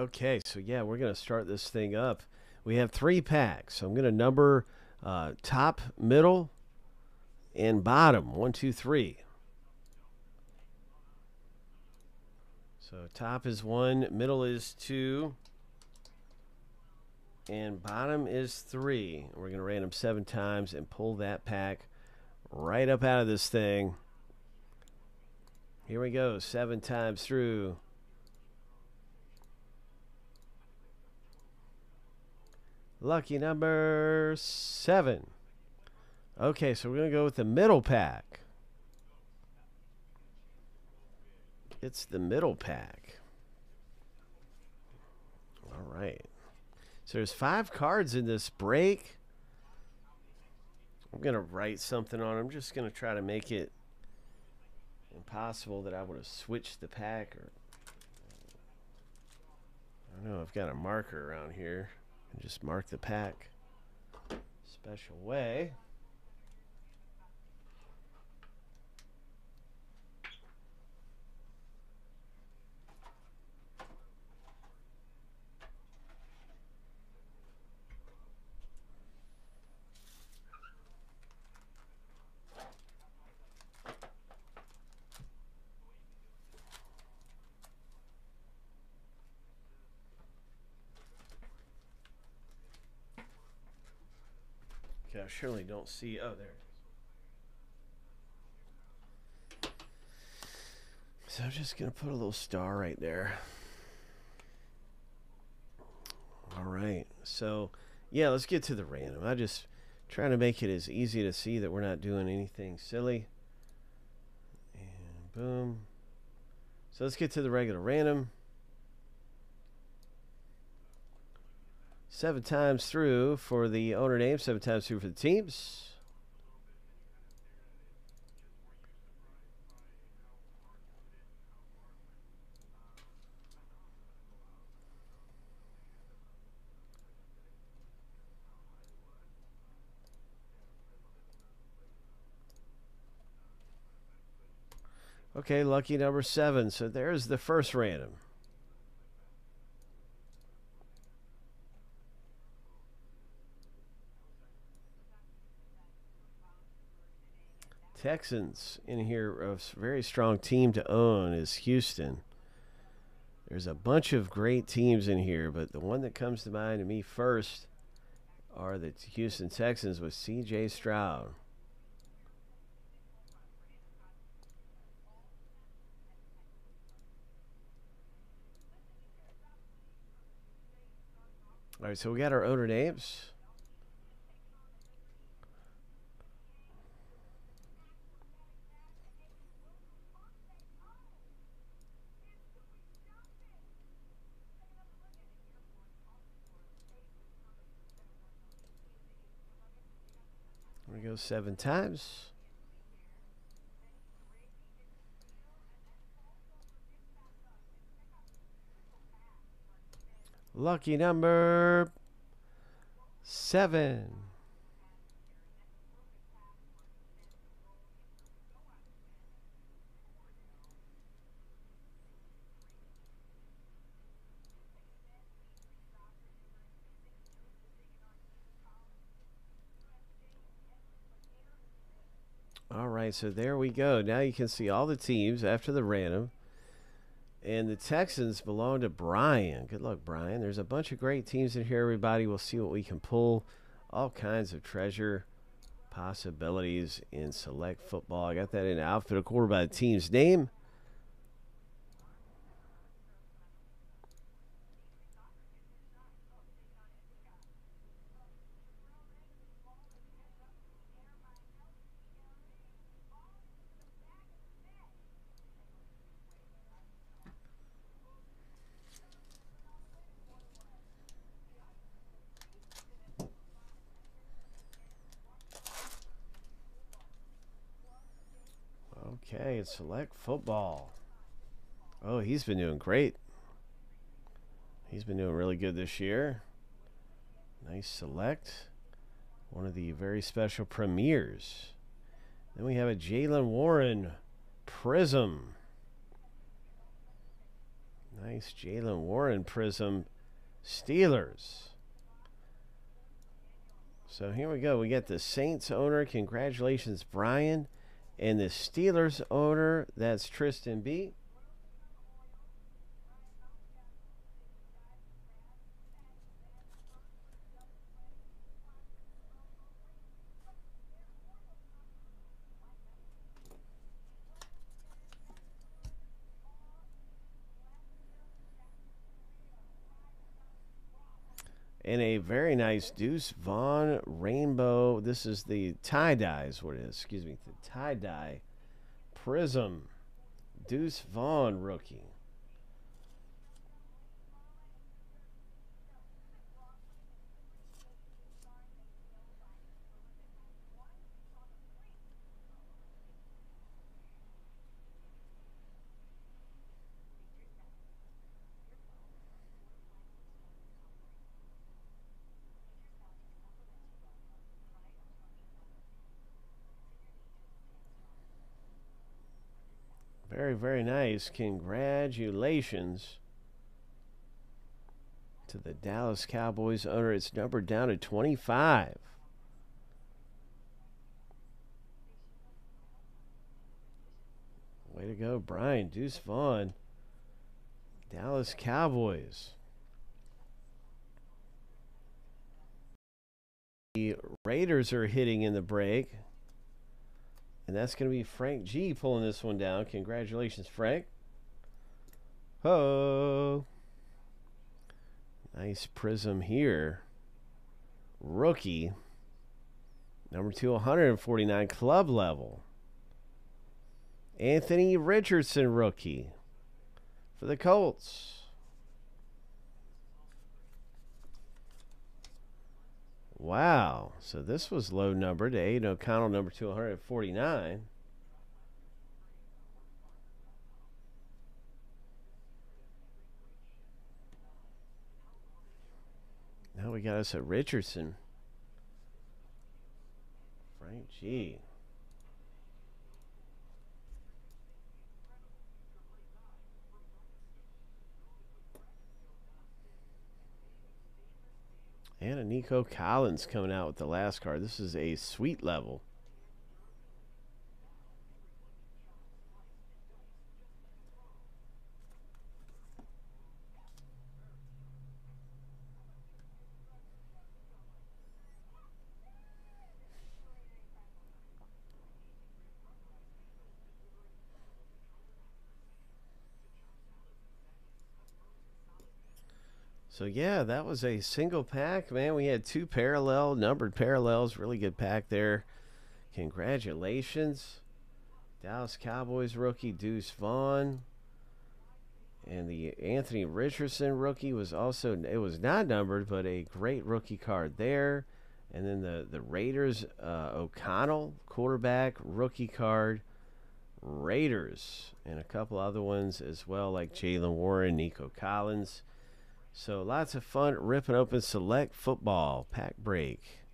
Okay, so yeah, we're going to start this thing up. We have three packs. So I'm going to number top, middle, and bottom. 1, 2, 3. So top is 1, middle is 2, and bottom is 3. We're going to random 7 times and pull that pack right up out of this thing. Here we go, 7 times through. Lucky number 7. Okay, so we're going to go with the middle pack. It's the middle pack. All right. So there's 5 cards in this break. I'm going to write something on it. I'm just going to try to make it impossible that I would have switched the pack. Or I don't know. I've got a marker around here. And just mark the pack special way. I surely don't see. Oh, there it is. So I'm just going to put a little star right there. All right. So, yeah, let's get to the random. I just trying to make it as easy to see that we're not doing anything silly. And boom. So let's get to the regular random. 7 times through for the owner name, 7 times through for the teams. Okay, lucky number 7. So there's the first random. Texans in here, a very strong team to own is Houston. There's a bunch of great teams in here, but the one that comes to mind to me first are the Houston Texans with CJ Stroud. All right, so we got our owner names. Go 7 times. Lucky number 7. All right, so there we go. Now you can see all the teams after the random. And the Texans belong to Brian. Good luck, Brian. There's a bunch of great teams in here, everybody. We'll see what we can pull. All kinds of treasure possibilities in select football. I got that in alphabetical order by the team's name. Okay, it's select football. Oh, he's been doing great. He's been doing really good this year. Nice select. One of the very special premieres. Then we have a Jaylen Warren Prism. Nice Jaylen Warren prism Steelers. So here we go. We get the Saints owner. Congratulations, Brian. And the Steelers owner, that's Tristan B. And a very nice Deuce Vaughn rainbow. This is the tie-dye is what it is. Excuse me. The tie-dye prism. Deuce Vaughn rookie. Very, very nice. Congratulations to the Dallas Cowboys owner. It's numbered down to 25. Way to go, Brian. Deuce Vaughn. Dallas Cowboys. The Raiders are hitting in the break. And that's going to be Frank G pulling this one down. Congratulations, Frank. Ho! Nice prism here. Rookie. Number 249, club level. Anthony Richardson, rookie. For the Colts. Wow, so this was low numbered. Aiden O'Connell, number 249. Now we got us a Richardson. Frank G. And a Nico Collins coming out with the last card. This is a sweet level. So, yeah, that was a single pack, man. We had two parallel, numbered parallels. Really good pack there. Congratulations. Dallas Cowboys rookie Deuce Vaughn. And the Anthony Richardson rookie was also, it was not numbered, but a great rookie card there. And then the Raiders O'Connell quarterback rookie card. Raiders. And a couple other ones as well, like Jaylen Warren, Nico Collins. So lots of fun ripping open Select football pack break.